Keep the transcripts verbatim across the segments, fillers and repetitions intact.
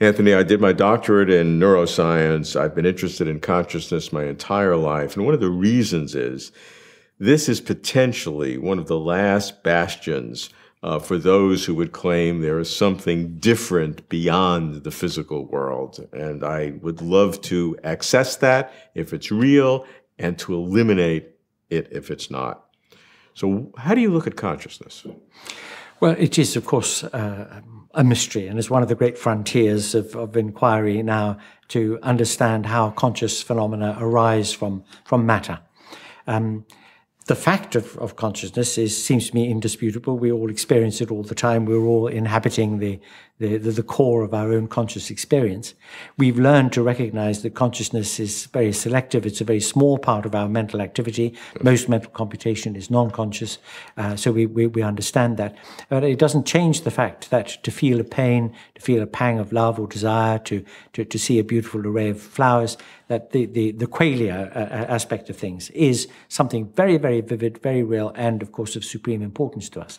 Anthony, I did my doctorate in neuroscience. I've been interested in consciousness my entire life. And one of the reasons is this is potentially one of the last bastions uh, for those who would claim there is something different beyond the physical world. And I would love to access that if it's real and to eliminate it if it's not. So how do you look at consciousness? Well, it is, of course, uh, a mystery, and is one of the great frontiers of, of inquiry now to understand how conscious phenomena arise from, from matter. Um, the fact of, of consciousness is, seems to me indisputable. We all experience it all the time. We're all inhabiting the, the, the core of our own conscious experience. We've learned to recognize that consciousness is very selective. It's a very small part of our mental activity. Most mental computation is non-conscious, uh, so we, we, we understand that. But it doesn't change the fact that to feel a pain, to feel a pang of love or desire, to, to, to see a beautiful array of flowers, that the, the, the qualia uh, aspect of things is something very, very vivid, very real, and, of course, of supreme importance to us.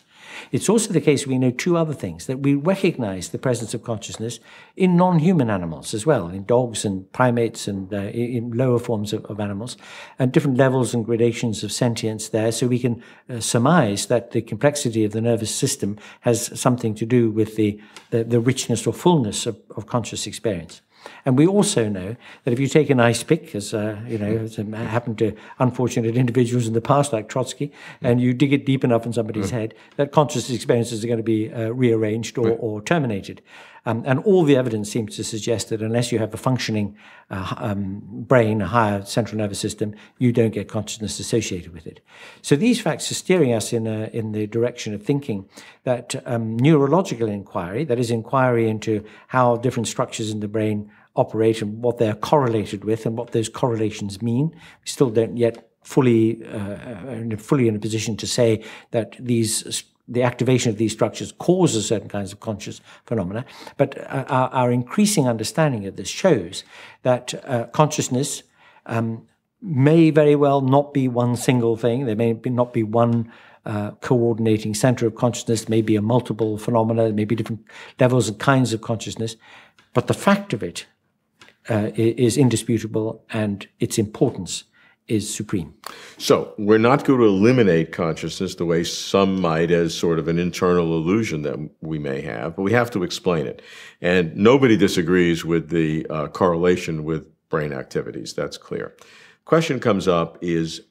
It's also the case we know two other things, that we recognize the presence of consciousness in non-human animals as well, in dogs and primates and uh, in lower forms of, of animals, and different levels and gradations of sentience there, so we can uh, surmise that the complexity of the nervous system has something to do with the, the, the richness or fullness of, of conscious experience. And we also know that if you take an ice pick, as uh, you know, as happened to unfortunate individuals in the past, like Trotsky, and you dig it deep enough in somebody's head, that conscious experiences are going to be uh, rearranged or, or terminated. Um, and all the evidence seems to suggest that unless you have a functioning uh, um, brain, a higher central nervous system, you don't get consciousness associated with it. So these facts are steering us in, a, in the direction of thinking that um, neurological inquiry, that is inquiry into how different structures in the brain operate and what they're correlated with and what those correlations mean. We still don't yet fully, uh, fully in a position to say that these the activation of these structures causes certain kinds of conscious phenomena, but uh, our, our increasing understanding of this shows that uh, consciousness um, may very well not be one single thing. There may be not be one uh, coordinating center of consciousness. There may be a multiple phenomena. There may be different levels and kinds of consciousness, but the fact of it uh, is indisputable, and its importance is supreme. So we're not going to eliminate consciousness the way some might, as sort of an internal illusion that we may have, but we have to explain it. And nobody disagrees with the uh, correlation with brain activities. That's clear. Question comes up is,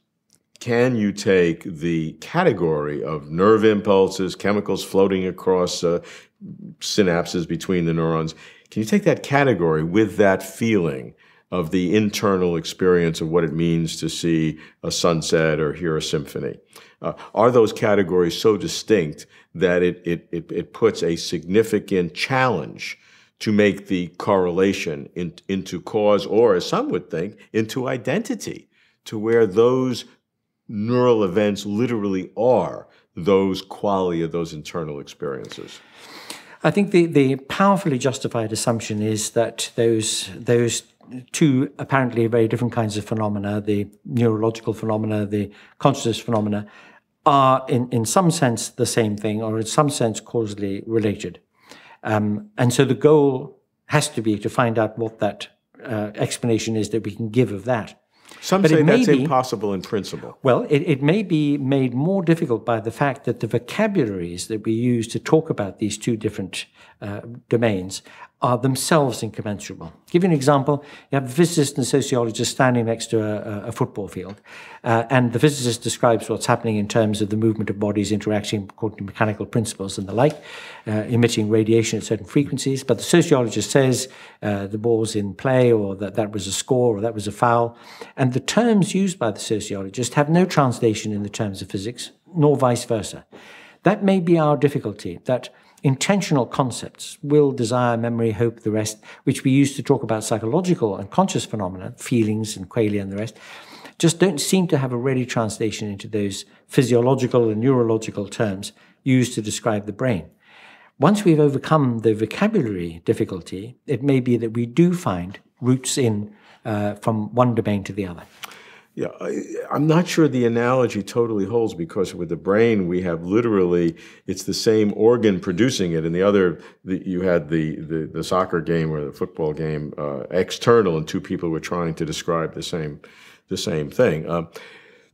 can you take the category of nerve impulses, chemicals floating across uh, synapses between the neurons, can you take that category with that feeling of the internal experience of what it means to see a sunset or hear a symphony? Uh, are those categories so distinct that it, it, it, it puts a significant challenge to make the correlation in, into cause, or as some would think, into identity, to where those neural events literally are those qualia, those internal experiences? I think the, the powerfully justified assumption is that those, those two apparently very different kinds of phenomena, the neurological phenomena, the consciousness phenomena, are in, in some sense the same thing, or in some sense causally related. Um, and so the goal has to be to find out what that uh, explanation is that we can give of that. Some but say that's be, impossible in principle. Well, it, it may be made more difficult by the fact that the vocabularies that we use to talk about these two different uh, domains are themselves incommensurable. Give you an example. You have a physicist and sociologist standing next to a, a football field, uh, and the physicist describes what's happening in terms of the movement of bodies interacting according to mechanical principles and the like, uh, emitting radiation at certain frequencies, but the sociologist says uh, the ball's in play, or that that was a score, or that was a foul, and the terms used by the sociologist have no translation in the terms of physics, nor vice versa. That may be our difficulty, that intentional concepts, will, desire, memory, hope, the rest, which we use to talk about psychological and conscious phenomena, feelings and qualia and the rest, just don't seem to have a ready translation into those physiological and neurological terms used to describe the brain. Once we've overcome the vocabulary difficulty, it may be that we do find roots in uh, from one domain to the other. Yeah, I, I'm not sure the analogy totally holds, because with the brain we have literally, it's the same organ producing it, and the other, the, you had the, the, the soccer game or the football game uh, external, and two people were trying to describe the same, the same thing. Um,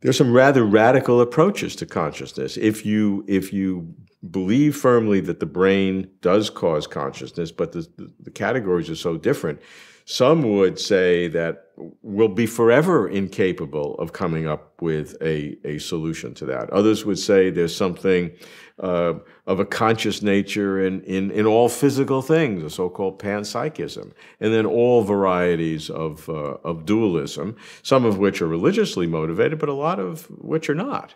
there's some rather radical approaches to consciousness. If you, if you believe firmly that the brain does cause consciousness, but the, the categories are so different, some would say that we'll be forever incapable of coming up with a, a solution to that. Others would say there's something uh, of a conscious nature in, in, in all physical things, a so-called panpsychism, and then all varieties of, uh, of dualism, some of which are religiously motivated, but a lot of which are not.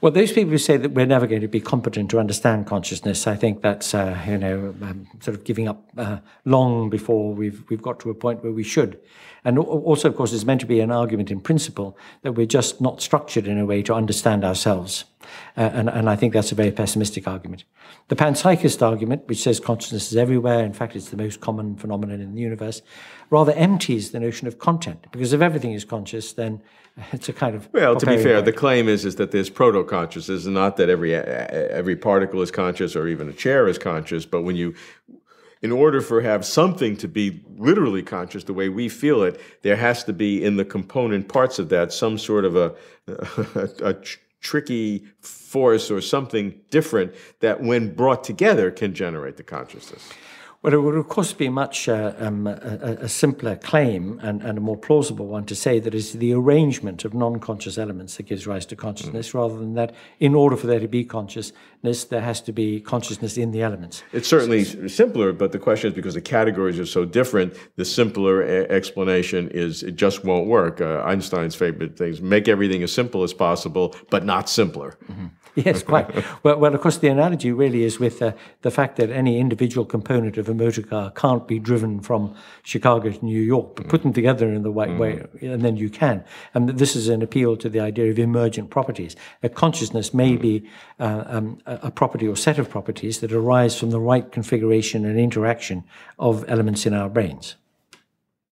Well, those people who say that we're never going to be competent to understand consciousness, I think that's uh, you know um, sort of giving up uh, long before we've we've got to a point where we should. And also, of course, it's meant to be an argument in principle that we're just not structured in a way to understand ourselves. Uh, and, and I think that's a very pessimistic argument. The panpsychist argument, which says consciousness is everywhere, in fact it's the most common phenomenon in the universe, rather empties the notion of content, because if everything is conscious, then it's a kind of... Well, to be fair, word. The claim is, is that there's proto-consciousness, not that every, every particle is conscious or even a chair is conscious, but when you... in order for have something to be literally conscious the way we feel it, there has to be in the component parts of that some sort of a, a, a tr tricky force or something different that when brought together can generate the consciousness. Well, it would of course be much uh, um, a, a simpler claim and, and a more plausible one to say that it's the arrangement of non-conscious elements that gives rise to consciousness, mm-hmm. rather than that in order for there to be consciousness, there has to be consciousness in the elements. It's certainly so, it's, simpler, but the question is, because the categories are so different, the simpler explanation is it just won't work. Uh, Einstein's favorite things, make everything as simple as possible, but not simpler. Mm-hmm. Yes, quite. well, well, of course, the analogy really is with uh, the fact that any individual component of a motor car can't be driven from Chicago to New York, but put them together in the right mm. way, and then you can. And this is an appeal to the idea of emergent properties. A consciousness may mm. be uh, um, a property or set of properties that arise from the right configuration and interaction of elements in our brains.